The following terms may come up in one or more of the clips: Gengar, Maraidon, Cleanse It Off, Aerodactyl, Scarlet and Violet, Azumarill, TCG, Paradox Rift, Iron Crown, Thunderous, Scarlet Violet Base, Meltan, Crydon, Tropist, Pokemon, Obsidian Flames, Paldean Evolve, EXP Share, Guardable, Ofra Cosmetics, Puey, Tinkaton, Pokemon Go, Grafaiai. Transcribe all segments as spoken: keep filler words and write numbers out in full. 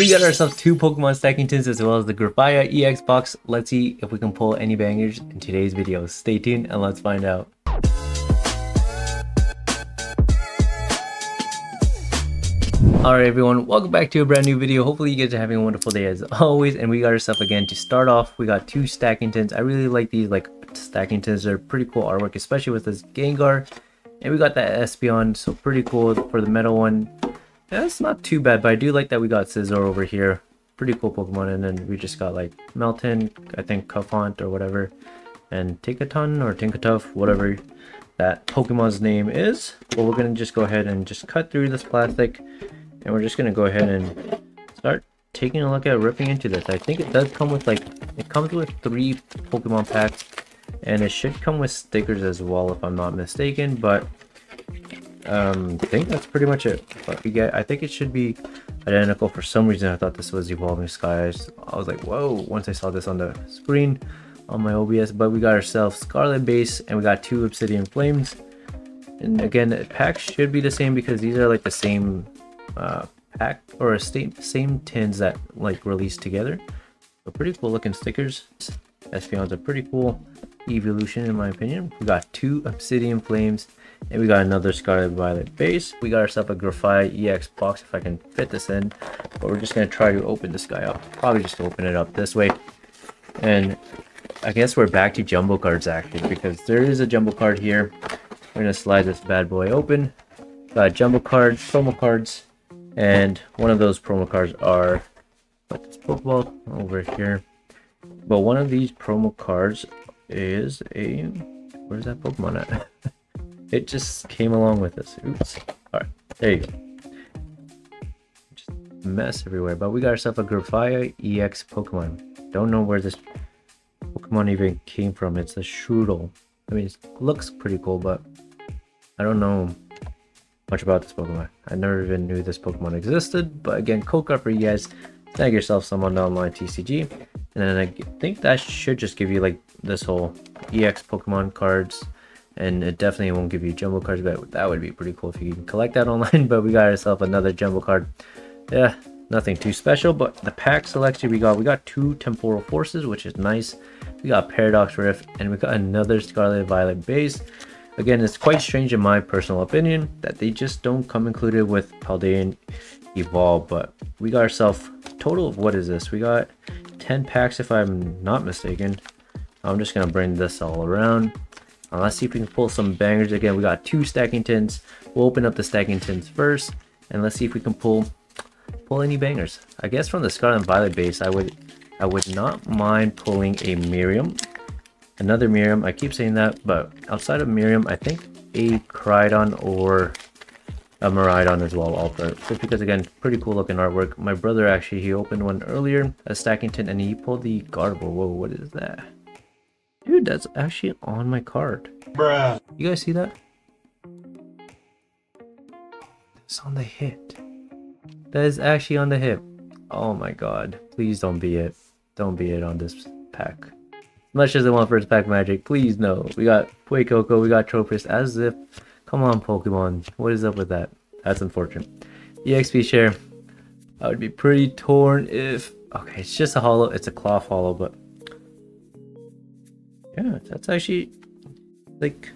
We got ourselves two Pokemon stacking tins as well as the Grafaiai E X box. Let's see if we can pull any bangers in today's video. Stay tuned and let's find out. Alright everyone, welcome back to a brand new video. Hopefully you guys are having a wonderful day as always. And we got ourselves again to start off. We got two stacking tins. I really like these like stacking tins. They're pretty cool artwork, especially with this Gengar. And we got that Espeon, so pretty cool for the metal one. That's not too bad, but I do like that we got Scizor over here. Pretty cool Pokemon. And then we just got like Meltan, I think Cuff Hunt or whatever, and Tinkaton or Tinkatuff, whatever that Pokemon's name is. Well, we're gonna just go ahead and just cut through this plastic, and we're just gonna go ahead and start taking a look at ripping into this. I think it does come with like it comes with three Pokemon packs, and it should come with stickers as well, if I'm not mistaken. But um I think that's pretty much it. But we get, I think it should be identical. For some reason I thought this was Evolving Skies. I was like, whoa, once I saw this on the screen on my O B S. But we got ourselves Scarlet Base, and we got two Obsidian Flames. And again, the packs should be the same because these are like the same uh pack or same same tins that like released together. So pretty cool looking stickers. Espeon's a pretty cool evolution in my opinion. We got two Obsidian Flames, and we got another Scarlet Violet Base. We got ourselves a Grafaiai E X box, if I can fit this in. But we're just going to try to open this guy up, probably just open it up this way. And I guess we're back to jumbo cards action, because there is a jumbo card here. We're going to slide this bad boy open. Got jumbo cards, promo cards, and one of those promo cards are like this Pokeball over here. But one of these promo cards is a, where's that Pokemon at? It just came along with us. Oops. All right, there you go. Just mess everywhere. But we got ourselves a Grafaiai E X Pokemon. Don't know where this Pokemon even came from. It's a Shroodle. I mean, it looks pretty cool, but I don't know much about this Pokemon. I never even knew this Pokemon existed. But again, cool card for you guys. Snag yourself some on the online T C G. And then I think that should just give you like this whole E X Pokemon cards. And it definitely won't give you jumbo cards, but that would be pretty cool if you can collect that online. But we got ourselves another jumbo card. Yeah, nothing too special. But the pack selection we got, we got two Temporal Forces, which is nice. We got Paradox Rift, and we got another Scarlet Violet Base. Again, it's quite strange in my personal opinion that they just don't come included with Paldean Evolve. But we got ourselves total of, what is this? We got ten packs, if I'm not mistaken. I'm just going to bring this all around. Uh, let's see if we can pull some bangers. Again, we got two stacking tins. We'll open up the stacking tins first, and let's see if we can pull pull any bangers. I guess from the Scarlet and Violet Base, I would I would not mind pulling a Miriam, another Miriam. I keep saying that, but outside of Miriam, I think a Crydon or a Maraidon as well, all for, just because again, pretty cool looking artwork. My brother actually, he opened one earlier, a stacking tin, and he pulled the Guardable. Whoa, what is that? Dude, that's actually on my card. Bruh. You guys see that? That's on the hit. That is actually on the hit. Oh my god. Please don't be it. Don't be it on this pack. As much as I want first pack magic, please no. We got Puey, we got Tropist, as if. Come on, Pokemon. What is up with that? That's unfortunate. E X P Share. I would be pretty torn if... Okay, it's just a hollow. It's a cloth hollow, but... yeah, that's actually like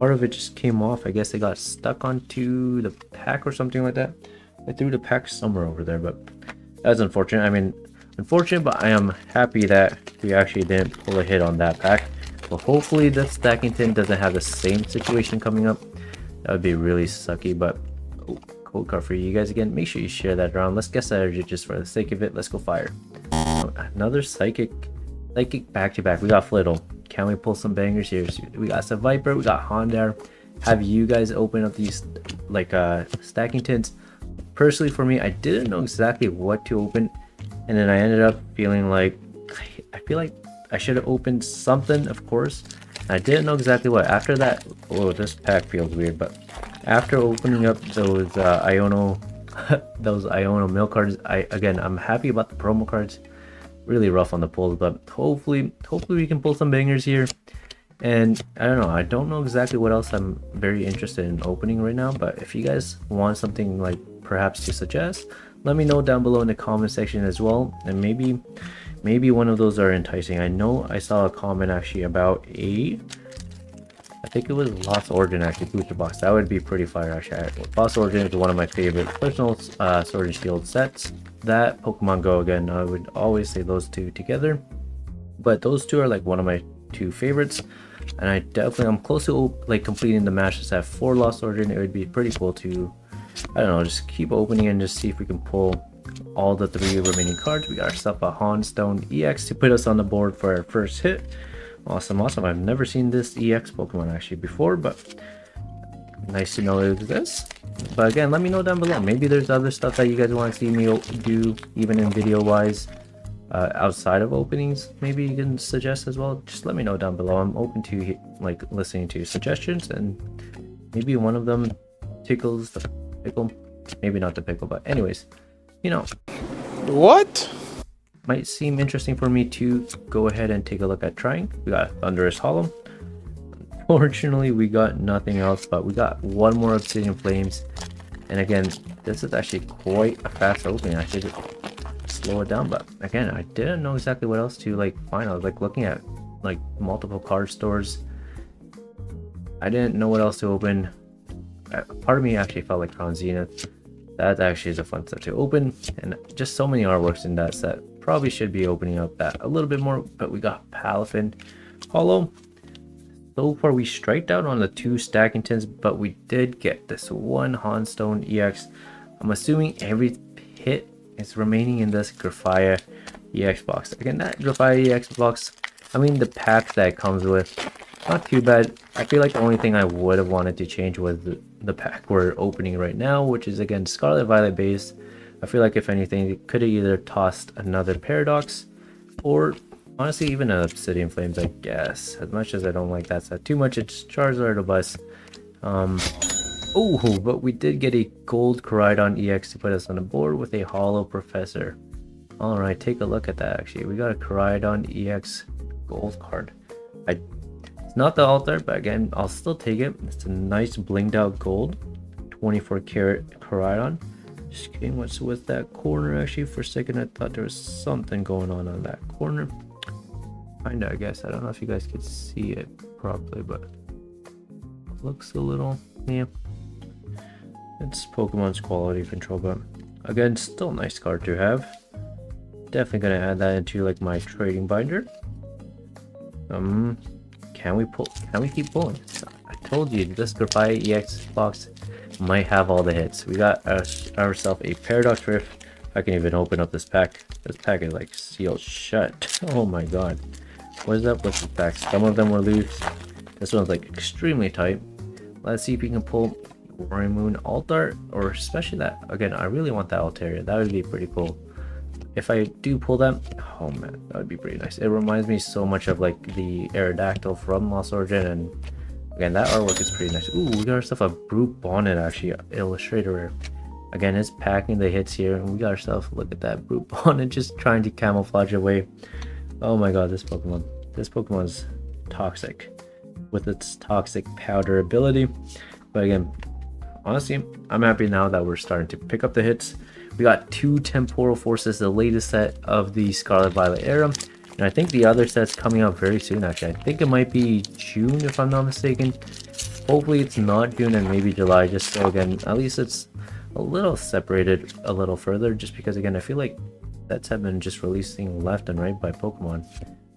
part of it just came off. I guess it got stuck onto the pack or something like that. I threw the pack somewhere over there, but that's unfortunate. I mean, unfortunate, but I am happy that we actually didn't pull a hit on that pack. But hopefully the stacking tin doesn't have the same situation coming up. That would be really sucky. But oh, cold card for you guys again. Make sure you share that around. Let's guess that energy just for the sake of it. Let's go fire. Another psychic. Psychic back to back. We got Flittle. Can we pull some bangers here? We got some Viper, we got Honda. Have you guys open up these like uh stacking tins? Personally, for me, I didn't know exactly what to open, and then I ended up feeling like I feel like I should have opened something, of course. I didn't know exactly what. After that, oh, this pack feels weird, but after opening up those uh Iono those Iono milk cards, I again I'm happy about the promo cards. Really rough on the pulls, but hopefully hopefully we can pull some bangers here. And I don't know, I don't know exactly what else I'm very interested in opening right now, but if you guys want something like perhaps to suggest, let me know down below in the comment section as well, and maybe maybe one of those are enticing. I know I saw a comment actually about a, I think it was Lost Origin actually, booster box. That would be pretty fire actually. Lost Origin is one of my favorite personal uh, Sword and Shield sets. That, Pokemon Go again, I would always say those two together, but those two are like one of my two favorites. And I definitely, I'm close to like completing the master set for Lost Origin. It would be pretty cool to, I don't know, just keep opening and just see if we can pull all the three remaining cards. We got ourselves a Houndstone E X to put us on the board for our first hit. Awesome, awesome. I've never seen this E X Pokemon actually before, but nice to know it exists. But again, let me know down below. Maybe there's other stuff that you guys want to see me do, even in video wise. Uh, outside of openings, maybe you can suggest as well. Just let me know down below. I'm open to like listening to suggestions, and maybe one of them tickles the pickle, maybe not the pickle, but anyways, you know what might seem interesting for me to go ahead and take a look at trying. We got Thunderous Hollow. Unfortunately, we got nothing else, but we got one more Obsidian Flames, and again, this is actually quite a fast opening. I should slow it down, but again, I didn't know exactly what else to like find. I was like looking at like multiple card stores. I didn't know what else to open. Part of me actually felt like Crown Zenith. That actually is a fun set to open, and just so many artworks in that set. Probably should be opening up that a little bit more, but we got Palafin Hollow. So far we striked out on the two stacking tins, but we did get this one Houndstone E X. I'm assuming every hit it's remaining in this Grafaiai E X box. Again, that Grafaiai E X box, I mean the pack that it comes with, not too bad. I feel like the only thing I would have wanted to change was the, the pack we're opening right now, which is again Scarlet Violet Base. I feel like if anything, it could have either tossed another Paradox or honestly even an Obsidian Flames, I guess. As much as I don't like that set too much, it's Charizard or Bus. Um, Oh, but we did get a gold Crydon E X to put us on the board with a Hollow Professor. All right, take a look at that actually. We got a Crydon E X gold card. I, it's not the altar, but again, I'll still take it. It's a nice blinged out gold, twenty-four karat Crydon. Just kidding, what's with that corner actually? For a second, I thought there was something going on on that corner. Kinda, I guess. I don't know if you guys could see it properly, but it looks a little, yeah. It's Pokemon's quality control, but again, still a nice card to have. Definitely gonna add that into like my trading binder. Um, can we pull? Can we keep pulling? I told you this Grafaiai E X box might have all the hits. We got our, ourselves a Paradox Rift. I can even open up this pack. This pack is like sealed shut. Oh my god, what is up with the packs? Some of them were loose. This one's like extremely tight. Let's see if we can pull Roaring Moon Altar, or especially that again. I really want that Altaria. That would be pretty cool if I do pull them. Oh man, that would be pretty nice. It reminds me so much of like the Aerodactyl from Lost Origin, and again, that artwork is pretty nice. Ooh, we got ourselves a Brute Bonnet actually, Illustrator rare. Again, it's packing the hits here, and we got ourselves, look at that Brute Bonnet just trying to camouflage away. Oh my god, this Pokemon, this Pokemon's toxic with its toxic powder ability. But again, honestly, I'm happy now that we're starting to pick up the hits. We got two Temporal Forces, the latest set of the Scarlet Violet era. And I think the other set's coming out very soon, actually. I think it might be June, if I'm not mistaken. Hopefully it's not June, and maybe July, just so again, at least it's a little separated a little further. Just because, again, I feel like sets have been just releasing left and right by Pokemon.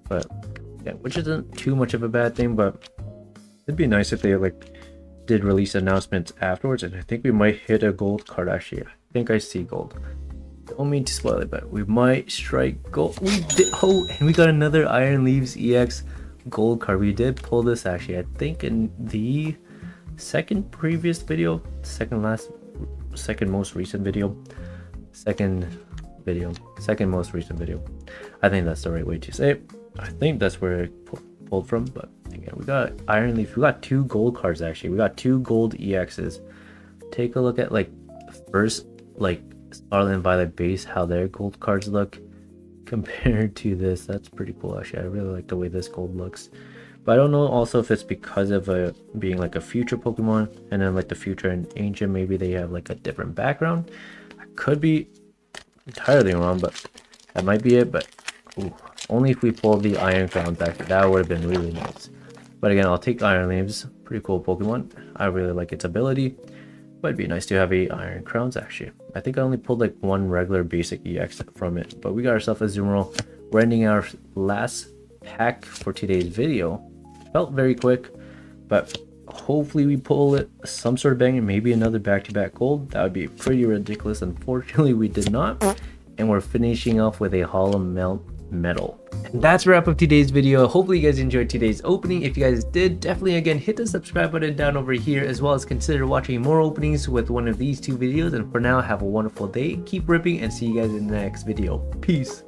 But, yeah, which isn't too much of a bad thing, but it'd be nice if they, like, did release announcements afterwards. And I think we might hit a gold card actually. I think I see gold. Don't mean to spoil it, but we might strike gold. We did. Oh, and we got another Iron Leaves E X gold card. We did pull this actually. I think in the second previous video, second last, second most recent video, second video, second most recent video. I think that's the right way to say it. I think that's where it pulled from, but again, we got Iron Leaf. We got two gold cards actually. We got two gold E Xs. Take a look at like first like Scarlet and Violet Base, how their gold cards look compared to this. That's pretty cool actually. I really like the way this gold looks, but I don't know also if it's because of a being like a future Pokemon, and then like the future and ancient, maybe they have like a different background. I could be entirely wrong, but that might be it. But ooh, only if we pull the Iron Crown back, that would have been really nice. But again, I'll take Iron Leaves. Pretty cool Pokemon. I really like its ability. But it'd be nice to have a Iron Crowns actually. I think I only pulled like one regular basic E X from it. But we got ourselves a Azumarill. We're ending our last pack for today's video. Felt very quick, but hopefully we pull it some sort of bang, maybe another back-to-back gold. That would be pretty ridiculous. Unfortunately, we did not. And we're finishing off with a Hollow Melt Metal. And that's a wrap up today's video. Hopefully you guys enjoyed today's opening. If you guys did, definitely again hit the subscribe button down over here, as well as consider watching more openings with one of these two videos. And for now, have a wonderful day, keep ripping, and see you guys in the next video. Peace.